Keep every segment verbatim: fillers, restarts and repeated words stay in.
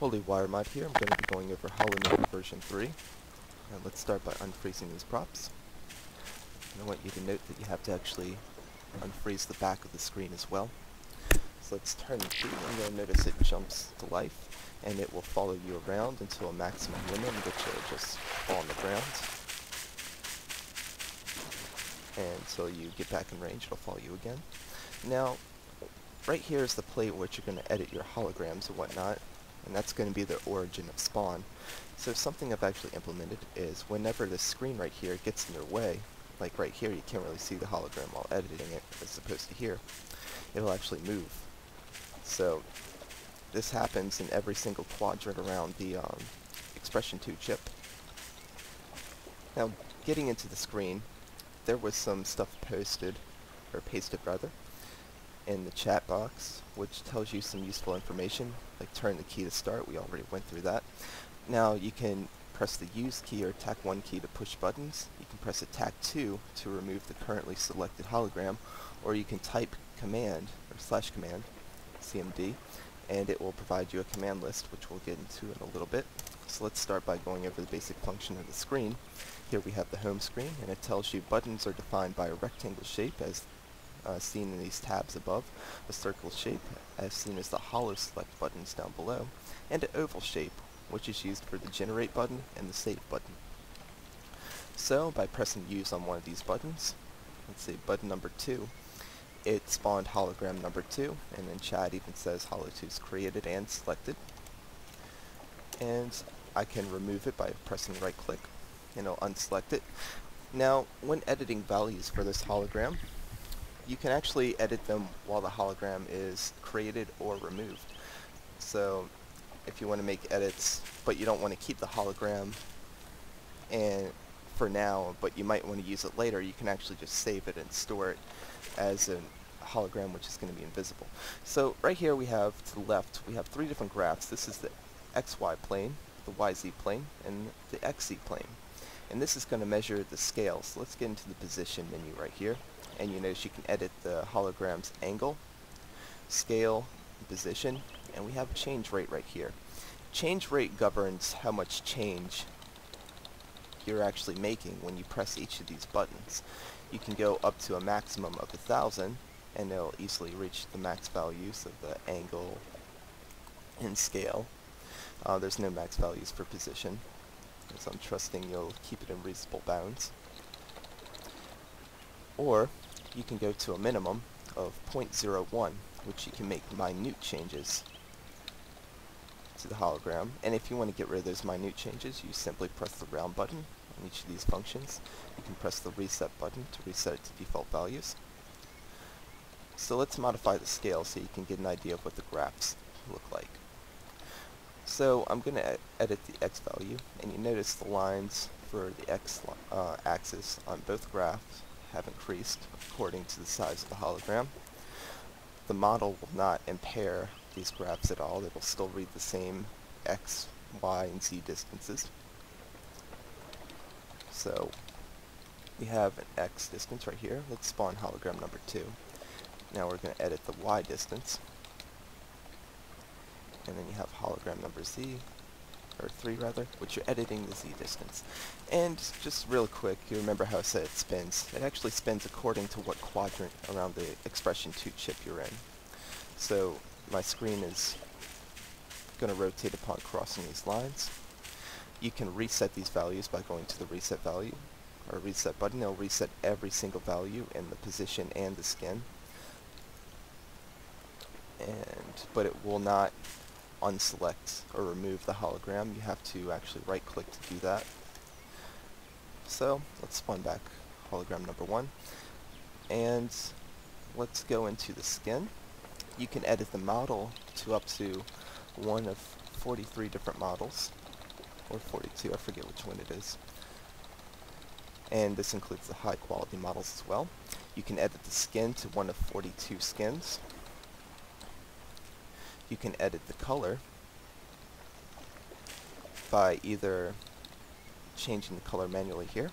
Holy Wiremod here. I'm going to be going over Holo Maker version three. And let's start by unfreezing these props. And I want you to note that you have to actually unfreeze the back of the screen as well. So let's turn the sheet, and you'll notice it jumps to life, and it will follow you around until a maximum limit, which will just fall on the ground. And so you get back in range, it'll follow you again. Now, right here is the plate where you're going to edit your holograms and whatnot, and that's going to be the origin of spawn. So something I've actually implemented is whenever this screen right here gets in your way, like right here, you can't really see the hologram while editing it, as opposed to here, it'll actually move. So this happens in every single quadrant around the um, Expression two chip. Now, getting into the screen, there was some stuff posted, or pasted rather, in the chat box, which tells you some useful information, like turn the key to start. We already went through that. Now you can press the use key or attack one key to push buttons. You can press attack two to remove the currently selected hologram, or you can type command, or slash command, C M D, and it will provide you a command list, which we'll get into in a little bit. So let's start by going over the basic function of the screen. Here we have the home screen, and it tells you buttons are defined by a rectangle shape as uh, seen in these tabs above, a circle shape as seen as the hollow select buttons down below, and an oval shape, which is used for the generate button and the save button. So by pressing use on one of these buttons, let's say button number two, it spawned hologram number two, and then chat even says holo two is created and selected. And I can remove it by pressing right click, and it'll unselect it. Now, when editing values for this hologram, you can actually edit them while the hologram is created or removed. So if you want to make edits, but you don't want to keep the hologram and for now, but you might want to use it later, you can actually just save it and store it as a hologram which is going to be invisible. So right here we have, to the left, we have three different graphs. This is the X Y plane, the Y Z plane, and the X Z plane. And this is going to measure the scale. So let's get into the position menu right here. And you notice you can edit the hologram's angle, scale, position, and we have change rate right here. Change rate governs how much change you're actually making when you press each of these buttons. You can go up to a maximum of a thousand, and they'll easily reach the max values of the angle and scale. Uh, there's no max values for position, so I'm trusting you'll keep it in reasonable bounds. Or you can go to a minimum of zero point zero one, which you can make minute changes to the hologram, and if you want to get rid of those minute changes, you simply press the round button on each of these functions. You can press the reset button to reset it to default values. So let's modify the scale so you can get an idea of what the graphs look like. So I'm going to edit the X value, and you notice the lines for the X uh, axis on both graphs have increased according to the size of the hologram. The model will not impair these graphs at all, it will still read the same X, Y, and Z distances. So we have an X distance right here. Let's spawn hologram number two. Now we're going to edit the Y distance. And then you have hologram number Z, or three rather, which you're editing the Z distance. And just real quick, you remember how I said it spins. It actually spins according to what quadrant around the Expression two chip you're in. So my screen is going to rotate upon crossing these lines. You can reset these values by going to the reset value, or reset button. It'll reset every single value in the position and the skin. And but it will not unselect or remove the hologram. You have to actually right click to do that. So let's spawn back hologram number one. And let's go into the skin. You can edit the model to up to one of forty-three different models, or forty-two, I forget which one it is. And this includes the high quality models as well. You can edit the skin to one of forty-two skins. You can edit the color by either changing the color manually here,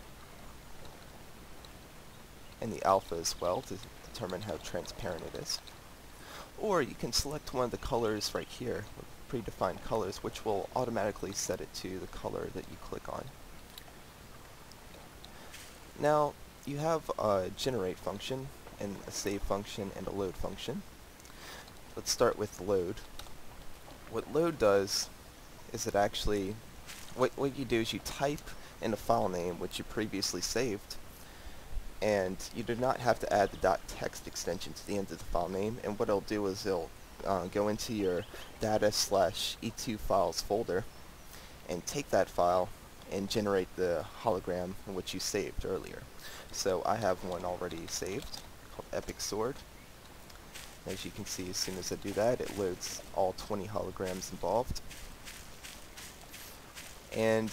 and the alpha as well to determine how transparent it is. Or you can select one of the colors right here, predefined colors, which will automatically set it to the color that you click on. Now you have a generate function, and a save function, and a load function. Let's start with load. What load does is it actually, what, what you do is you type in a file name which you previously saved, and you do not have to add the .text extension to the end of the file name, and what it'll do is it'll uh, go into your data slash E two files folder and take that file and generate the hologram which you saved earlier. So I have one already saved called Epic Sword. As you can see, as soon as I do that, it loads all twenty holograms involved. And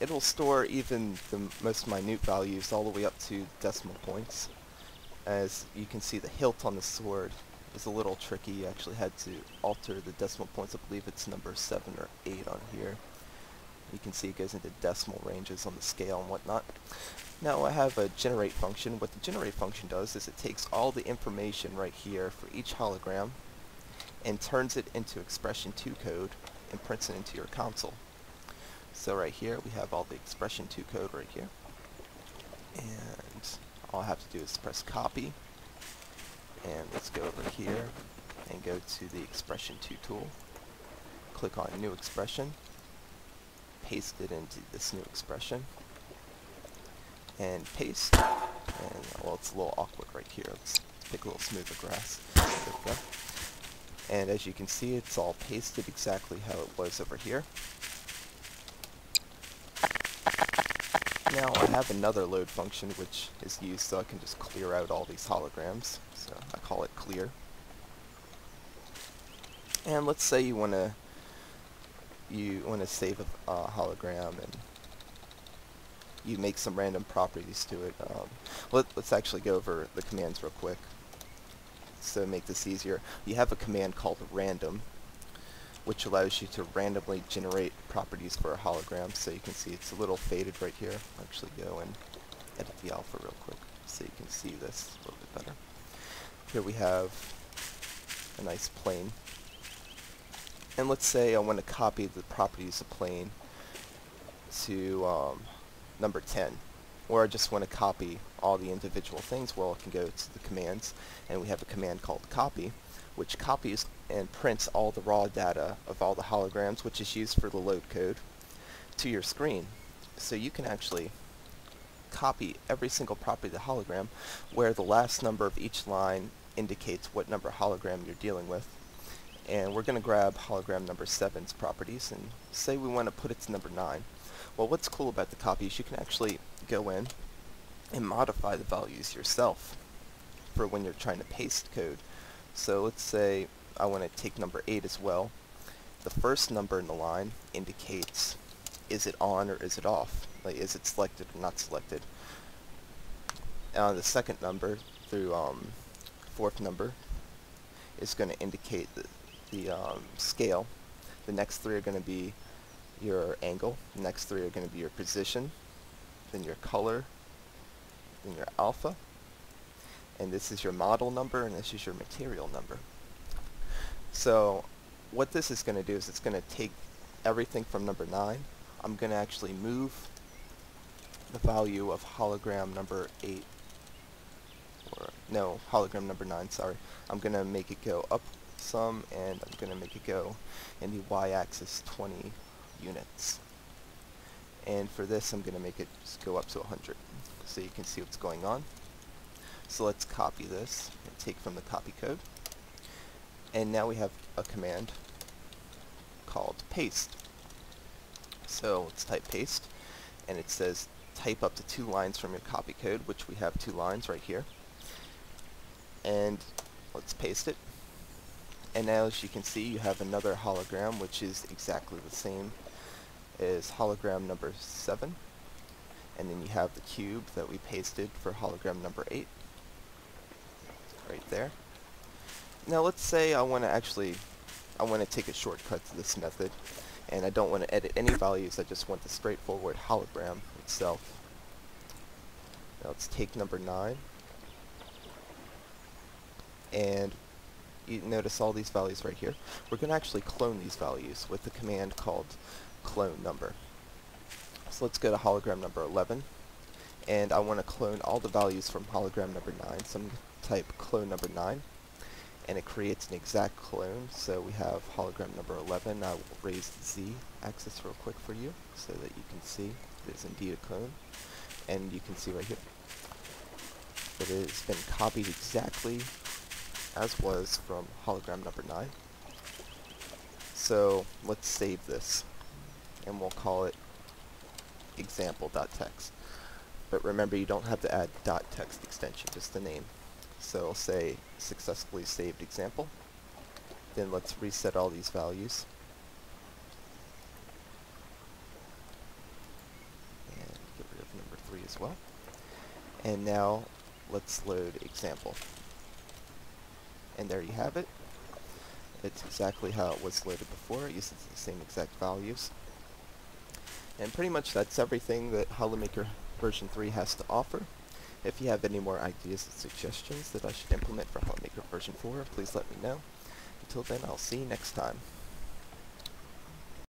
it'll store even the most minute values all the way up to decimal points. As you can see, the hilt on the sword is a little tricky. You actually had to alter the decimal points. I believe it's number seven or eight on here. You can see it goes into decimal ranges on the scale and whatnot. Now I have a generate function. What the generate function does is it takes all the information right here for each hologram and turns it into Expression two code and prints it into your console. So right here we have all the Expression two code right here. And all I have to do is press copy. And let's go over here and go to the Expression two tool. Click on New Expression. Paste it into this new expression. And paste. And, well, it's a little awkward right here. Let's, let's pick a little smoother grass. There we go. And as you can see, it's all pasted exactly how it was over here. Now I have another load function which is used so I can just clear out all these holograms. So I call it clear. And let's say you want to you want to save a uh, hologram and you make some random properties to it. Um, let, let's actually go over the commands real quick. So to make this easier, you have a command called random, which allows you to randomly generate properties for a hologram. So you can see it's a little faded right here. I'll actually go and edit the alpha real quick so you can see this a little bit better. Here we have a nice plane. And let's say I want to copy the properties of plane to um, number ten, or I just want to copy all the individual things. Well, I can go to the commands, and we have a command called copy, which copies and prints all the raw data of all the holograms, which is used for the load code, to your screen. So you can actually copy every single property of the hologram, where the last number of each line indicates what number hologram you're dealing with. And we're going to grab hologram number seven's properties and say we want to put it to number nine. Well, what's cool about the copy is you can actually go in and modify the values yourself for when you're trying to paste code. So let's say I want to take number eight as well. The first number in the line indicates, is it on or is it off? Like, is it selected or not selected? Uh, the second number through um, fourth number is going to indicate the, the um, scale. The next three are going to be your angle. The next three are going to be your position, then your color, then your alpha. And this is your model number, and this is your material number. So what this is going to do is it's going to take everything from number nine. I'm going to actually move the value of hologram number eight, or no, hologram number nine, sorry. I'm going to make it go up some, and I'm going to make it go in the y-axis twenty units. And for this, I'm going to make it just go up to one hundred, so you can see what's going on. So let's copy this and take from the copy code. And now we have a command called paste. So let's type paste, and it says type up to two lines from your copy code, which we have two lines right here. And let's paste it. And now, as you can see, you have another hologram which is exactly the same as hologram number seven. And then you have the cube that we pasted for hologram number eight, right there. Now let's say I want to actually, I want to take a shortcut to this method, and I don't want to edit any values, I just want the straightforward hologram itself. Now let's take number nine, and you notice all these values right here. We're going to actually clone these values with the command called clone number. So let's go to hologram number eleven, and I want to clone all the values from hologram number nine, so I'm going to type clone number nine, and it creates an exact clone. So we have hologram number eleven. I will raise the z-axis real quick for you so that you can see it is indeed a clone, and you can see right here that it has been copied exactly as was from hologram number nine. So let's save this, and we'll call it example.txt. But remember, you don't have to add .txt extension, just the name. So I'll say successfully saved example. Then let's reset all these values. And get rid of number three as well. And now let's load example. And there you have it. It's exactly how it was loaded before. It uses the same exact values. And pretty much that's everything that Holo Maker version three has to offer. If you have any more ideas and suggestions that I should implement for Holo Maker version four, please let me know. Until then, I'll see you next time.